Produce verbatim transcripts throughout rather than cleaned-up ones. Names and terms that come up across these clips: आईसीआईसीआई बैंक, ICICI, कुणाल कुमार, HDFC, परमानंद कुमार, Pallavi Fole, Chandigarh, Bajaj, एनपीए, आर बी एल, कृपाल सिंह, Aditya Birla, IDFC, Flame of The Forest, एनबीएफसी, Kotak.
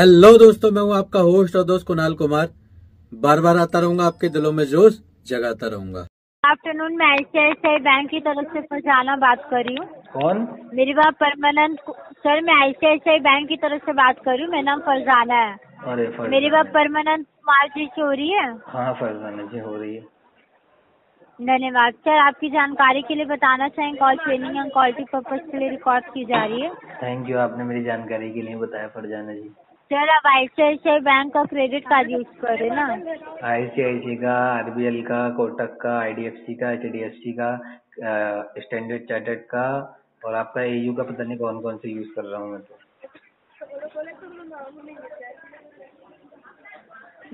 Hello दोस्तों, मैं हूं आपका होस्ट और दोस्त कुणाल कुमार। बार बार आता रहूंगा, आपके दिलों में जोश जगाता रहूंगा। आफ्टरनून, मैं आई C I C I bank की तरफ से फरजाना बात कर रही हूँ। कौन? मेरी बात परमानंद सर, मैं आई C I C I bank की तरफ से बात कर रही हूँ। मेरा नाम फरजाना है। अरे फरजाना, मेरी बात परमानंद कुमार जी से हो रही है? हाँ फरजाना जी हो रही है। धन्यवाद सर, आपकी जानकारी के लिए बताना चाहेंगे call training and quality purpose के लिए रिकॉर्ड की जा रही है। थैंक यू, आपने मेरी जानकारी के लिए बताया फरजाना जी। सर आप I C I C I bank का क्रेडिट कार्ड यूज कर रहे ना? आई सी आई सी आई का, आर बी एल का, कोटक का, आई डी एफ सी का, एच डी एफ सी का, स्टैंडर्ड चार्टर्ड का और आपका ए यू का, पता नहीं कौन कौन से यूज कर रहा हूँ मैं तो।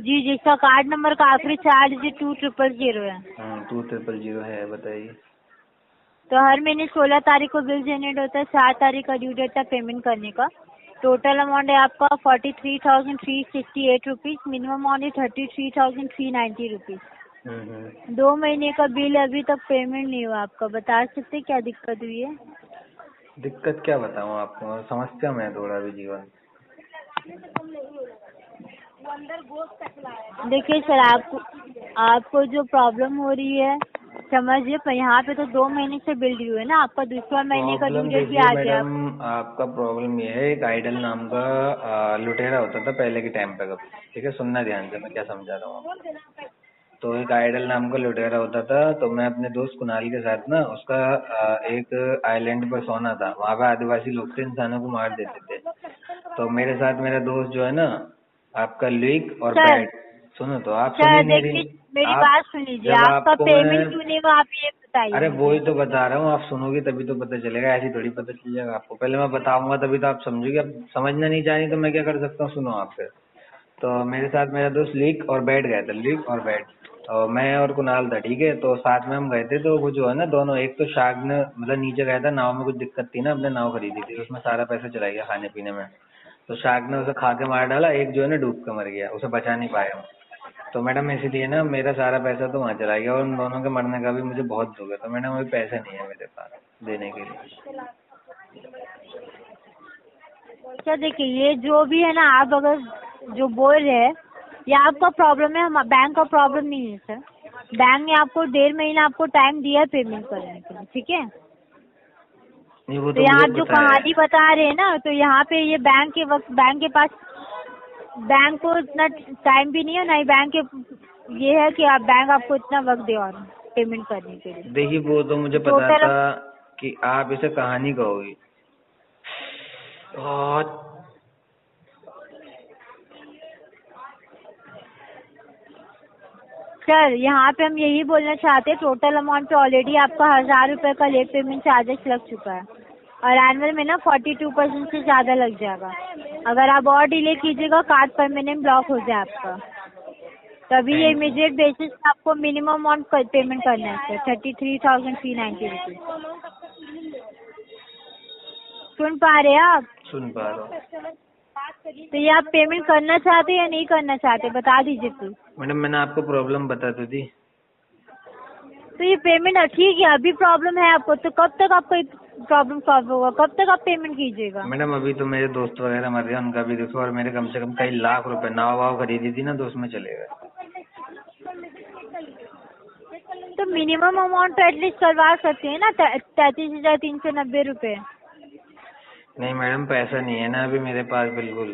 जी जी सर, कार्ड नंबर का आखिरी चार डिजिट टू ट्रिपल जीरो है। हाँ टू ट्रिपल जीरो है, बताइए। तो हर महीने सोलह तारीख को बिल जनरेट होता है, सात तारीख का ड्यू डेट था पेमेंट करने का। टोटल अमाउंट है आपका forty three thousand three sixty eight rupees. Minimum amount है thirty three thousand three ninety rupees. दो महीने का बिल अभी तक पेमेंट नहीं हुआ आपका, बता सकते क्या दिक्कत हुई है? दिक्कत क्या बताऊँ आपको, समस्या में थोड़ा भी जीवन। देखिए सर, आपको आपको जो प्रॉब्लम हो रही है समझिए, पर यहाँ पे तो दो महीने से बिल ड्यू है ना आपका, दूसरा महीने का ड्यू डेट भी आ गया। आपका प्रॉब्लम ये है, एक आइडल नाम का आ, लुटेरा होता था पहले के टाइम पे। ठीक है, सुनना ध्यान से मैं क्या समझा रहा हूँ। तो एक आइडल नाम का लुटेरा होता था, तो मैं अपने दोस्त कुणाल के साथ ना, उसका आ, एक आइलैंड पर सोना था, वहाँ पे आदिवासी लोग थे, इंसानों को मार देते थे। तो मेरे साथ मेरा दोस्त जो है ना आपका लीक और बैट, सुनो तो आप मेरी आप, बात सुन लीजिए। आपका पेमेंट क्यों नहीं हुआ आप ये बताइए। अरे वही तो बता रहा हूँ, आप सुनोगे तभी तो पता चलेगा, ऐसी थोड़ी पता चल जाएगा आपको। पहले मैं बताऊंगा तभी तो आप समझोगे, आप समझना नहीं चाहेंगे तो मैं क्या कर सकता हूँ। सुनो आप फिर, तो मेरे साथ मेरा दोस्त लीक और बैठ गया था, लीक और बैठ, तो मैं और कुणाल था। ठीक है, तो साथ में हम गए थे, तो वो जो है ना दोनों, एक तो शार्क ने मतलब नीचे गया था, नाव में कुछ दिक्कत थी ना, अपने नाव खरीदी थी, उसमें सारा पैसा चला गया खाने पीने में। तो शार्क ने उसे खा के मार डाला, एक जो है ना डूब के मर गया, उसे बचा नहीं पाया। तो मैडम इसीलिए ना मेरा सारा पैसा तो वहाँ चला गया और उन दोनों के मरने का भी मुझे बहुत दुख है। तो मैडम अभी पैसे नहीं है मेरे पास देने के लिए। अच्छा देखिए, ये जो भी है ना आप अगर जो बोल रहे हैं, ये आपका प्रॉब्लम है, बैंक का प्रॉब्लम नहीं है सर। बैंक ने आपको डेढ़ महीना आपको टाइम दिया है पेमेंट करने के लिए, ठीक है? तो, तो यहाँ आप जो कहानी बता रहे हैं ना, तो यहाँ पे ये बैंक के वक्त बैंक के पास बैंक को इतना टाइम भी नहीं है, ना ही बैंक के ये है कि आप बैंक आपको इतना वक्त दे और पेमेंट करने के लिए। देखिए वो तो मुझे पता था कि आप इसे कहानी कहोगे। और सर यहाँ पे हम यही बोलना चाहते हैं, टोटल अमाउंट पे ऑलरेडी आपका हजार रुपए का लेट पेमेंट चार्जेस लग चुका है और एनुअल में ना फोर्टी टू परसेंट से ज्यादा लग जाएगा। अगर आप और डिले कीजिएगा कार्ड परमानेंट ब्लॉक हो जाए आपका। तभी ये इमीडिएट बेसिस पे आपको मिनिमम अमाउंट पर पेमेंट करना है sir, thirty three thousand three ninety rupees. सुन पा रहे हैं आप? सुन पा रहे हो। तो ये आप पेमेंट करना चाहते या नहीं करना चाहते बता दीजिए प्लीज। मैडम मैंने आपको प्रॉब्लम बता तो दी। तो ये पेमेंट ठीक है, अभी प्रॉब्लम है आपको, तो कब तक आपको प्रॉब्लम सॉल्व होगा, कब तक आप पेमेंट कीजिएगा? मैडम अभी तो मेरे दोस्त वगैरह मर गए, उनका भी देखो, और मेरे कम से कम कई लाख रुपए नाव वाव खरीदी थी ना, तो उसमें चलेगा। तो मिनिमम अमाउंट तो एटलीस्ट करवा सकते है ना, तैतीस हजार तीन सौ नब्बे रूपए। नहीं मैडम पैसा नहीं है ना अभी मेरे पास बिल्कुल।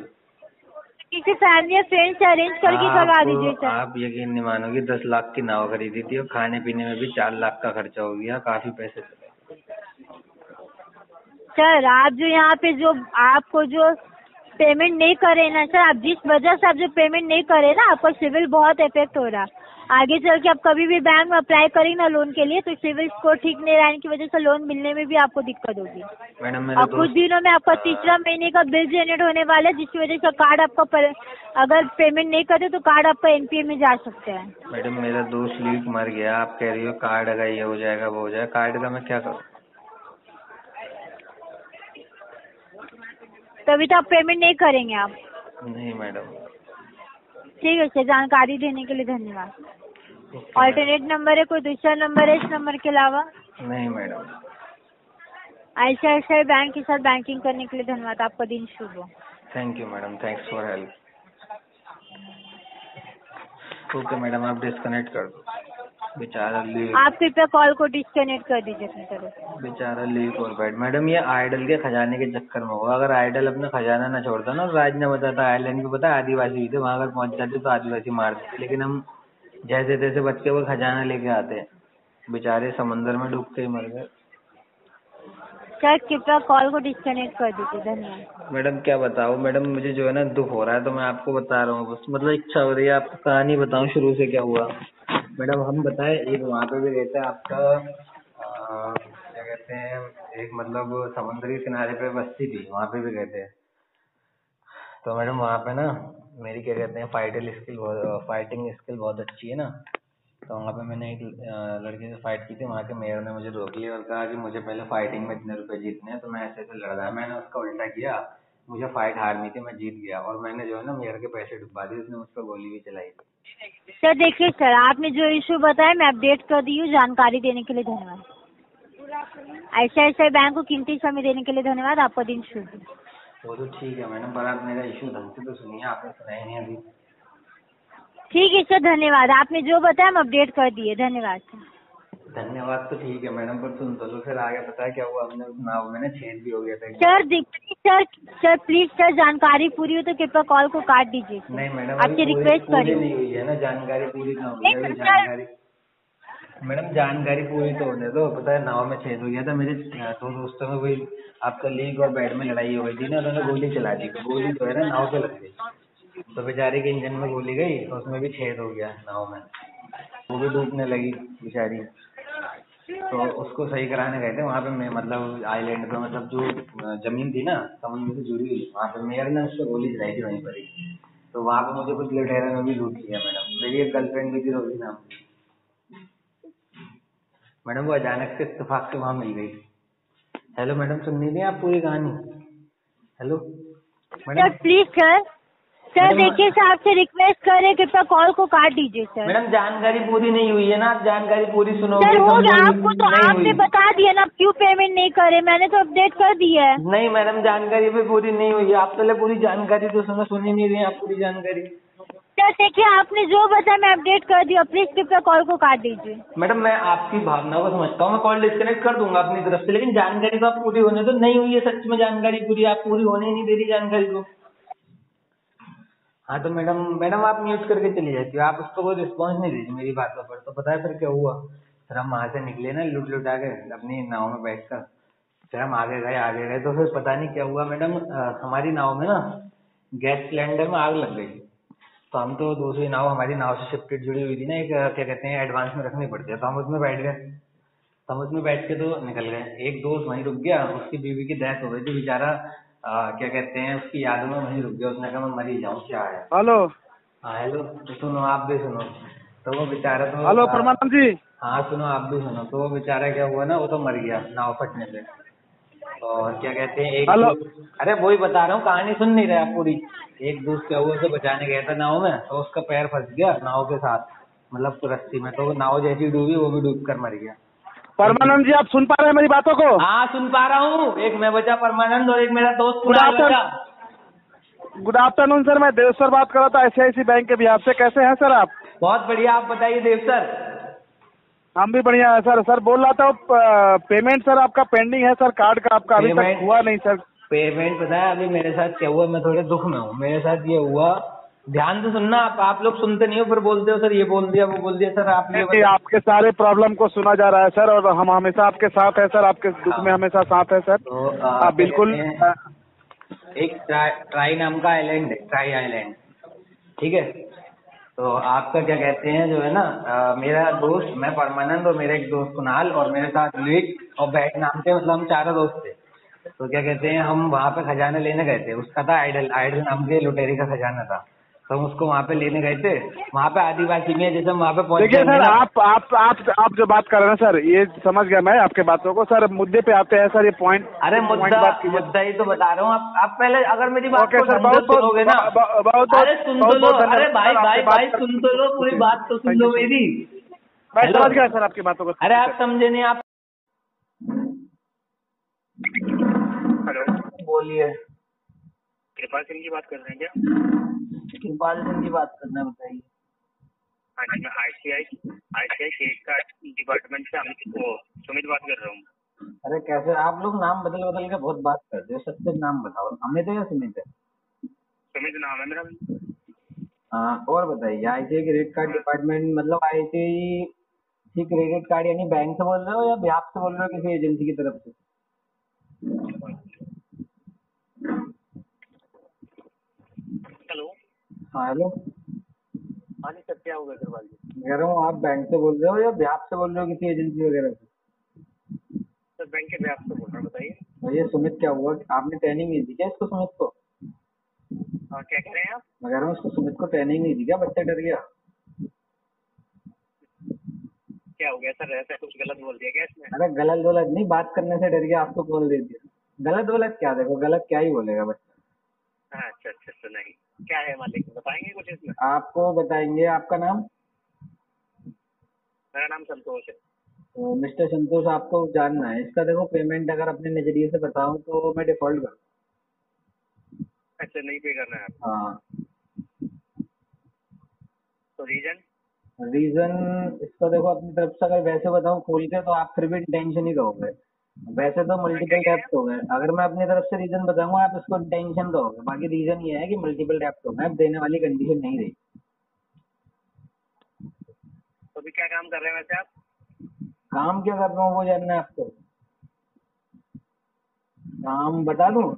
किसी फैमिली या फ्रेंड से अरेंज करके करवा दीजिए सर। आप यकीन नहीं मानोगे, दस लाख की नाव खरीदी थी और खाने पीने में भी चार लाख का खर्चा हो गया, काफी पैसे चले। सर आप जो यहाँ पे जो आपको जो पेमेंट नहीं करे ना सर, आप जिस वजह से आप जो पेमेंट नहीं करे ना, आपका सिविल बहुत इफेक्ट हो रहा। आगे चल के आप कभी भी बैंक में अप्लाई करेंगे ना लोन के लिए, तो सिविल स्कोर ठीक नहीं रहने की वजह से लोन मिलने में भी आपको दिक्कत होगी। और कुछ दिनों में आपका तीसरा महीने का बिल जनरेट होने वाला है, जिसकी वजह से कार्ड आपका पर, अगर पेमेंट नहीं करते तो कार्ड आपका एन पी ए में जा सकता है। मैडम मेरा दोस्त लीक मर गया, आप कह रही हो कार्ड अगर ये हो जाएगा वो हो जाएगा, कार्ड का मैं क्या करूँ? तभी तो आप पेमेंट नहीं करेंगे आप? नहीं मैडम। ठीक है सर, जानकारी देने के लिए धन्यवाद। ऑल्टरनेट नंबर है कोई दूसरा नंबर है इस नंबर के अलावा? नहीं madam. I C I C I bank के साथ बैंकिंग करने के लिए धन्यवाद, आपका दिन शुभ हो। Thank you madam, thanks for help. Okay madam, आप डिस्कनेक्ट कर दो, बेचारा लीव। आप कृपया कॉल को डिस्कनेक्ट कर दीजिए सर। बेचारा लीव और बैठ। मैडम ये आइडल के खजाने के चक्कर में होगा, अगर आइडल अपना खजाना ना छोड़ता ना, राज ने बताया आयरलैंड में पता आदिवासी थे, वहाँ अगर पहुँच जाते तो आदिवासी मार देते, लेकिन हम जैसे तैसे बच के वो खजाना लेके आते हैं, बेचारे समंदर में डूबते ही मर गए। सर कृपया कॉल को डिस्कनेक्ट कर दीजिए, धन्यवाद। मैडम क्या बताओ मैडम, मुझे जो है ना दुख हो रहा है, तो मैं आपको बता रहा हूँ, मतलब इच्छा हो रही है आपको कहानी बताऊँ शुरू से क्या हुआ। मैडम हम बताएं, एक वहाँ पे भी रहता है आपका क्या कहते हैं, एक मतलब समुद्री किनारे पे बस्ती थी, वहाँ पे भी रहते हैं। तो मैडम वहाँ पे ना मेरी क्या कहते हैं फाइटिंग स्किल फाइटिंग स्किल बहुत अच्छी है ना, तो वहाँ पे मैंने एक लड़के से फाइट की थी, वहाँ के मेयर ने मुझे रोक लिया और कहा कि मुझे पहले फाइटिंग में इतने रुपए जीतने हैं, तो मैं ऐसे ऐसे लड़ रहा है, मैंने उसका उल्टा किया, मुझे फाइट हारनी थी, मैं जीत गया और मैंने जो है ना मेयर के पैसे डुबा दिए, उसने मुझ पर गोली भी चलाई थी। सर देखिए सर, आपने जो इशू बताया मैं अपडेट कर दी हूँ, जानकारी देने के लिए धन्यवाद। आईसीआईसीआई बैंक को कीमती समय देने के लिए धन्यवाद, आपका दिन शुभ हो। वो तो ठीक है मैडम, पर आप मेरा इशू ढंग से तो सुनिए, आपने सुनाई नहीं अभी। ठीक है सर धन्यवाद, आपने जो बताया हम अपडेट कर दिए, धन्यवाद। धन्यवाद तो ठीक है मैडम, पर सुन तो फिर आगे पता है क्या हुआ, हमने सुना मैंने छेद भी हो गया था। Sir sir sir please sir, जानकारी पूरी हो तो कृपया कॉल को काट दीजिए। नहीं मैडम आपकी रिक्वेस्ट करी नहीं हुई है ना, जानकारी पूरी ना हो, जानकारी मैडम जानकारी पूरी तो होने दो। पता है नाव में छेद हो गया था, मेरे दो दोस्तों में वही आपका लीग और बैट में लड़ाई हो गई थी ना, उन्होंने गोली चला दी, गोली जो है ना नाव पे लग गई, तो बेचारे के इंजन में गोली गई, उसमें भी छेद हो गया नाव में, वो भी डूबने लगी बेचारी। तो उसको सही कराने गए थे वहाँ पे, मैं मतलब आइलैंड पे मतलब जो जमीन थी ना समुद्र से जुड़ी हुई, वहाँ पे मेयर ने उसको गोली चलाई थी वहीं पर ही, तो वहाँ पे मुझे कुछ लुटेरों ने भी लूट लिया मैडम। मेरी एक गर्लफ्रेंड भी थी रोजी नाम की मैडम, वो अचानक से इत्तेफाक से वहाँ मिल गई। हेलो मैडम सुन रही हैं आप पूरी कहानी? Hello madam please sir, sir देखिए सर आपसे रिक्वेस्ट कर रहे हैं कृपया कॉल को काट दीजिए सर। मैडम जानकारी पूरी नहीं हुई है ना, आप जानकारी पूरी सुनोगे सर होगा आपको, तो आपने बता दिया ना, आप क्यों पेमेंट नहीं करे, मैंने तो अपडेट कर दिया है। नहीं मैडम जानकारी भी पूरी नहीं हुई है, आप पहले पूरी जानकारी तो सुनो, सुन ही नहीं रही आप पूरी जानकारी। सर देखिए आपने जो बताया मैं अपडेट कर दिया, प्लीज कृपया कॉल को काट दीजिए। मैडम मैं आपकी भावनाओं को समझता हूँ, मैं कॉल डिस्कनेक्ट कर दूंगा अपनी तरफ से, लेकिन जानकारी तो आप पूरी होने तो नहीं हुई है, सच में जानकारी पूरी आप पूरी होने ही नहीं दे रही जानकारी को। हाँ तो मैडम मैडम आप म्यूट करके चली जाती हो, आप उसको कोई रिस्पॉन्स नहीं दीजिए मेरी बातों पर। तो पता है फिर क्या हुआ, फिर हम वहाँ से निकले ना लुट लुटा के अपनी नाव में बैठ कर, फिर हम आगे गए आगे गए तो फिर पता नहीं क्या हुआ मैडम, हमारी नाव में ना गैस सिलेंडर में आग लग गई, तो हम तो दूसरी नाव हमारी नाव से शिफ्टेड जुड़ी हुई थी ना, एक क्या कहते हैं एडवांस में रखनी पड़ती है, तो हम उसमें बैठ गए, तो हम उसमें बैठ के तो निकल गए। एक दोस्त वहीं रुक गया, उसकी बीवी की डेथ हो गई थी, बेचारा क्या कहते हैं उसकी यादों में वहीं रुक गया, उसने कहा मैं मरी जाऊँ क्या है। हेलो हाँ हेलो तो सुनो आप भी सुनो, तो वो बेचारा तो हेलो परमानंद जी हाँ सुनो आप भी सुनो, तो वो बेचारा क्या हुआ ना वो तो मर गया नाव फटने से, और क्या कहते हैं एक अरे वही बता रहा हूँ कहानी सुन नहीं रहे आप पूरी। एक दोस्त क्या हुआ उसे बचाने गया था नाव में, तो उसका पैर फंस गया नाव के साथ मतलब तो रस्सी में, तो नाव जैसी डूबी वो भी डूब कर मर गया। परमानंद जी आप सुन पा रहे हैं मेरी बातों को? हाँ सुन पा रहा हूँ, एक मैं बचा परमानंद और एक मेरा दोस्त। गुड आफ्टरनून सर, मैं देव सर बात कर रहा था आईसीआईसीआई बैंक के बिहार से, कैसे हैं सर आप? बहुत बढ़िया, आप बताइए देव सर। हम भी बढ़िया है सर। सर बोल रहा था पेमेंट सर आपका पेंडिंग है सर, कार्ड का आपका अभी तक हुआ नहीं सर पेमेंट। पता है अभी मेरे साथ क्या हुआ, मैं थोड़े दुख में हूँ, मेरे साथ ये हुआ, ध्यान से सुनना आप आप लोग सुनते नहीं हो, फिर बोलते हो सर ये बोल दिया वो बोल दिया सर आप ये बता... आपके सारे प्रॉब्लम को सुना जा रहा है सर, और हम हमेशा आपके साथ है सर, आपके दुख में हमेशा साथ है सर। तो, आप, आप बिल्कुल आ... एक ट्राई, ट्राई नाम का आइलैंड है, ट्राई आइलैंड ठीक है, तो आपका क्या कहते हैं जो है ना आ, मेरा दोस्त मैं परमानंद और मेरा एक दोस्त कुणाल और मेरे साथ लिट और बैट नाम थे, मतलब हम चारों दोस्त थे। तो क्या कहते हैं हम वहाँ पे खजाना लेने गए थे, उसका था आइडल, आइडल नाम के लुटेरी का खजाना था, तो हम उसको वहाँ पे लेने गए थे। वहाँ पे आदिवासी में जैसे वहाँ पे पहुँच गए सर। आप आप आप आप जो बात कर रहे हैं सर ये समझ गया मैं आपके बातों को सर, मुद्दे पे आते हैं सर ये पॉइंट। अरे मुद्दा मुद्दा ही तो बता रहा हूँ, आप आप पहले अगर मेरी बात को सुनोगे ना बहुत सुन तो लो, अरे भाई भाई भाई सुन तो लो पूरी बात तो सुन लो मेरी, मैं समझ गया सर आपकी बातों को। अरे आप समझे नहीं आप। बोलिए कृपाल सिंह जी बात कर रहे हैं क्या? कृपाल सिंह जी बात करना बताइए। हाँ जी, मैं आईसीआईसीआई आईसीआईसीआई का डिपार्टमेंट से अमित सुमित बात कर रहा हूँ। अरे कैसे आप लोग नाम बदल बदल के बहुत बात कर रहे हो, सबसे नाम बताओ। अमित है या सुमित है? सुमित नाम है मेरा। हाँ, और बताइए आईसीआईसीआई क्रेडिट कार्ड डिपार्टमेंट मतलब आईसीआईसीआई क्रेडिट कार्ड यानी बैंक से बोल रहे हो या बिहार से बोल रहे हो किसी एजेंसी की तरफ से? हेलो। हाँ हेलो। हाँ जी सर, क्या होगा अग्रवाल जी? कह रहा हूँ आप बैंक से बोल रहे हो या बिहार से बोल रहे हो किसी एजेंसी वगैरह से? सर बैंक के बिहार से बोल रहा हूँ, बताइए। भैया सुमित क्या हुआ, आपने ट्रेनिंग नहीं दी क्या इसको सुमित को? हाँ क्या कह रहे हैं आप? मैं कह रहा हूँ उसको सुमित को ट्रेनिंग नहीं दी क्या, बच्चा डर गया? क्या हो गया सर, ऐसा कुछ गलत बोल दिया क्या इसमें? अरे गलत गलत नहीं, बात करने से डर गया आपको बोल दे दिया। गलत गलत क्या, देखो गलत क्या ही बोलेगा बच्चा। अच्छा अच्छा अच्छा, नहीं क्या है मालिक बताएंगे कुछ इसमें? आपको बताएंगे। आपका नाम? मेरा नाम संतोष है। तो मिस्टर संतोष आपको जानना है इसका, देखो पेमेंट अगर अपने नजरिए से बताऊं तो मैं डिफॉल्ट करूँ। अच्छा नहीं पे करना है आप? हाँ। तो रीजन रीजन इसका देखो अपनी तरफ से अगर वैसे बताऊं खोल के तो आप फिर भी टेंशन ही रहोगे, वैसे तो मल्टीपल टैप्स हो गए। अगर मैं अपनी तरफ से रीजन बताऊंगा आप इसको टेंशन दोगे, बाकी रीजन ये है कि मल्टीपल टैप्स हो गए, आप देने वाली कंडीशन नहीं रही। तो भी क्या काम कर रहे हैं वैसे आप? काम क्या कर रहा हूँ वो जानना है आपको? काम बता दूं?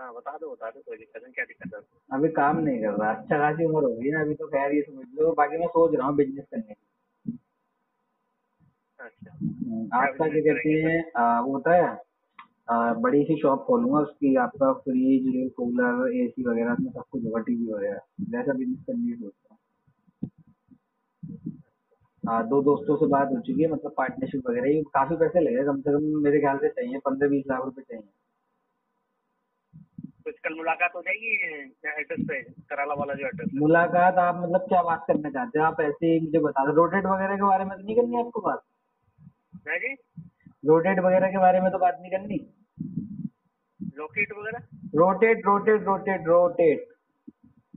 हाँ बता दो बता दो, कोई दिक्कत नहीं। क्या दिक्कत है? अभी काम नहीं कर रहा, अच्छा खासी उम्र हो गई ना अभी, तो खैर ये समझ लो। बाकी मैं सोच रहा हूँ बिजनेस करने की। अच्छा। आपका क्या कहते हैं वो होता है आ, बड़ी सी शॉप खोलूंगा उसकी, आपका फ्रिज कूलर एसी वगैरह उसमें सब कुछ होगा, टीवी वगैरह, जैसा बिजनेस करने की सोचता हूँ। हाँ दो दोस्तों से बात हो चुकी है, मतलब पार्टनरशिप वगैरह ही। काफी पैसे लगे, कम से कम मेरे ख्याल से चाहिए पंद्रह बीस लाख रुपए चाहिए। कुछ कल मुलाकात हो जाएगी कराला वाला जो एड्रेस? मुलाकात आप मतलब क्या बात करना चाहते हैं आप, ऐसे मुझे बता दो। रोटेट वगैरह के बारे में तो नहीं करनी आपको बात? जी रोटेट वगैरह के बारे में तो बात नहीं करनी। लोकेट वगैरह? रोटेट रोटेट रोटेट रोटेट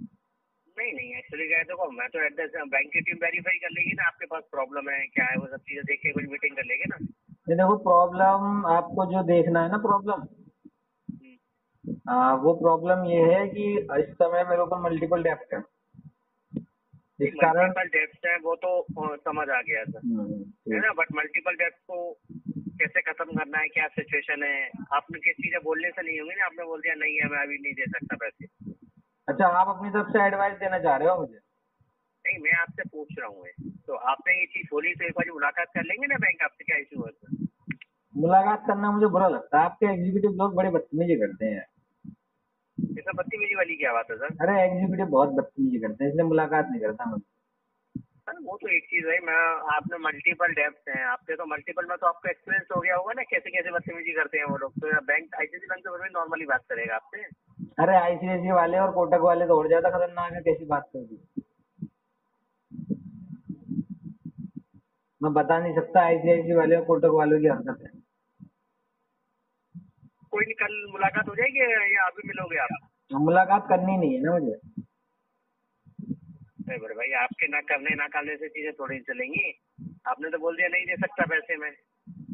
नहीं नहीं एक्चुअली क्या है, देखो मैं तो एड्रेस बैंक की टीम वेरीफाई कर लेगी ना आपके पास प्रॉब्लम है क्या है, वो सब चीजें देख के कुछ मीटिंग कर लेंगे ना। नहीं देखो प्रॉब्लम आपको जो देखना है ना, प्रॉब्लम वो प्रॉब्लम ये है कि इस समय मेरे ऊपर मल्टीपल डेप्ट है, इस कारण डेप्ट है वो तो समझ आ गया सर है ना, बट मल्टीपल डेप्ट को कैसे खत्म करना है, क्या सिचुएशन है, आपने किस चीजें बोलने से नहीं होंगी ना, आपने बोल दिया नहीं है मैं अभी नहीं दे सकता पैसे। अच्छा आप अपनी तरफ से एडवाइस देना चाह रहे हो मुझे? नहीं मैं आपसे पूछ रहा हूँ, तो आपने ये चीज बोली तो एक बार मुलाकात कर लेंगे ना बैंक आपसे, क्या इश्यू है? मुलाकात करना मुझे बुरा लगता है, आपके एग्जीक्यूटिव लोग बड़े बदतमीजी करते हैं। इसमें बदतमीजी वाली क्या बात है सर? अरे एग्जीक्यूटिव बहुत बदतमीजी करते हैं इसलिए मुलाकात नहीं करता मैं। वो तो एक चीज है, मैं आपने मल्टीपल डेप्स हैं आपके तो मल्टीपल में, तो आपको एक्सपीरियंस हो गया होगा ना कैसे कैसे बदतमीजी करते हैं वो लोग। तो बैंक आईसीआईसीआई बैंक तो नॉर्मली बात करेगा आपसे? अरे आईसीआईसीआई वाले और कोटक वाले तो और ज्यादा खतरनाक है, कैसी बात कर दी मैं बता नहीं सकता। आईसीआईसीआई वाले और कोटक वालों की हरकत है। कोई नहीं कल मुलाकात हो जाएगी या अभी मिलोगे आप? मुलाकात करनी नहीं है ना मुझे। अरे बड़े भाई आपके ना करने ना करने से चीजें थोड़ी चलेंगी, आपने तो बोल दिया नहीं दे सकता पैसे में,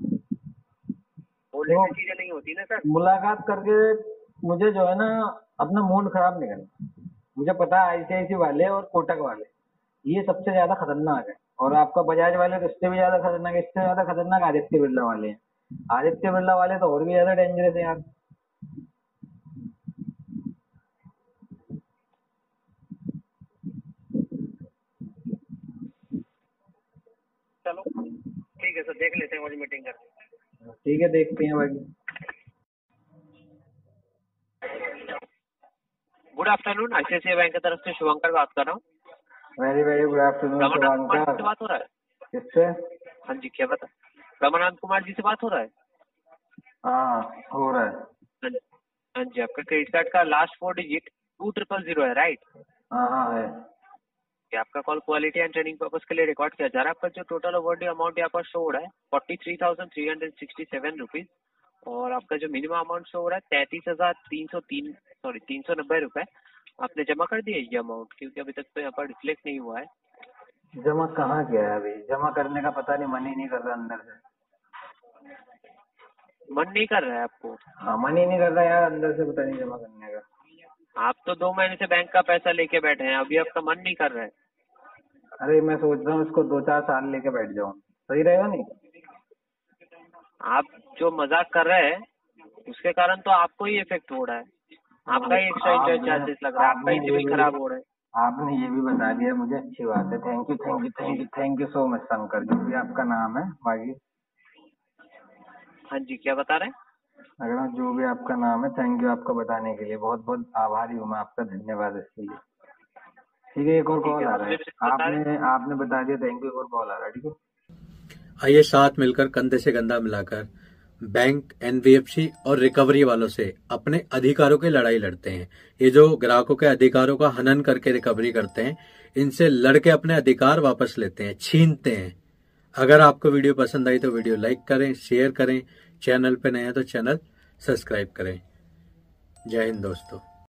बोलने से चीजें नहीं होती ना सर। मुलाकात करके मुझे जो है ना अपना मूड खराब नहीं करना, मुझे पता है आईसीआईसीआई वाले और कोटक वाले ये सबसे ज्यादा खतरनाक है, और आपका बजाज वाले तो इससे भी ज्यादा खतरनाक है, इससे ज्यादा खतरनाक आदित्य बिरला वाले हैं। आदित्य बिरला वाले तो और भी ज्यादा डेंजरस है यार। चलो ठीक है सर, देख लेते हैं मुझे मीटिंग करते हैं। ठीक है देखते हैं भाई। गुड आफ्टरनून, आईसीआईसीआई बैंक की तरफ से शुभंकर बात कर रहा हूँ। Very very good afternoon Shubhankar, बात हो रहा है किससे? हाँ जी क्या बता, रमानंद कुमार जी से बात हो रहा है? हाँ हो रहा है। हाँ जी, आपका क्रेडिट कार्ड का last four digit two triple zero है राइट? हाँ है। कि आपका call quality and training purpose के लिए रिकॉर्ड किया जा रहा है। आपका जो टोटल ओवरड्यू अमाउंट यहाँ पर शो हो रहा है forty three thousand three hundred sixty seven rupees, और आपका जो मिनिमम अमाउंट शो हो रहा है तैतीस हजार तीन सौ तीन सॉरी तीन सौ नब्बे रुपए आपने जमा कर दिया ये अमाउंट, क्योंकि अभी तक तो यहाँ पर रिफ्लेक्ट नहीं हुआ है। जमा कहाँ गया है? अभी जमा करने का पता नहीं, मन ही नहीं कर रहा अंदर से। मन नहीं कर रहा है आपको? हाँ, मन ही नहीं कर रहा यार अंदर से, पता नहीं जमा करने का। आप तो दो महीने से बैंक का पैसा लेके बैठे हैं, अभी आपका मन नहीं कर रहा है? अरे मैं सोच रहा हूँ इसको दो चार साल लेके बैठ जाऊँ, सही रहेगा। नहीं, आप जो मजाक कर रहे हैं उसके कारण तो आपको ही इफेक्ट हो रहा है, आपका ही एक्स्ट्रा इंटरेस्ट चार्जेस लग रहा है, आपका ही सिविल खराब हो रहा है। आपने ये भी बता दिया मुझे, अच्छी बात है। Thank you thank you thank you thank you so much Shankar, जो भी आपका नाम है। बाकी हाँ जी, क्या बता रहे हैं? अगर जो भी आपका नाम है, थैंक यू आपका बताने के लिए, बहुत बहुत आभारी हूँ मैं आपका, धन्यवाद इसके लिए। ठीक है, एक और कॉल आ रहा है। आपने आपने बता दिया, थैंक यू, एक और कॉल आ रहा है। ठीक है, आइए साथ मिलकर कंधे से कंधा मिलाकर बैंक, एनबीएफसी और रिकवरी वालों से अपने अधिकारों की लड़ाई लड़ते हैं। ये जो ग्राहकों के अधिकारों का हनन करके रिकवरी करते हैं, इनसे लड़के अपने अधिकार वापस लेते हैं, छीनते हैं। अगर आपको वीडियो पसंद आई तो वीडियो लाइक करें, शेयर करें, चैनल पर नए हैं तो चैनल सब्सक्राइब करें। जय हिंद दोस्तों।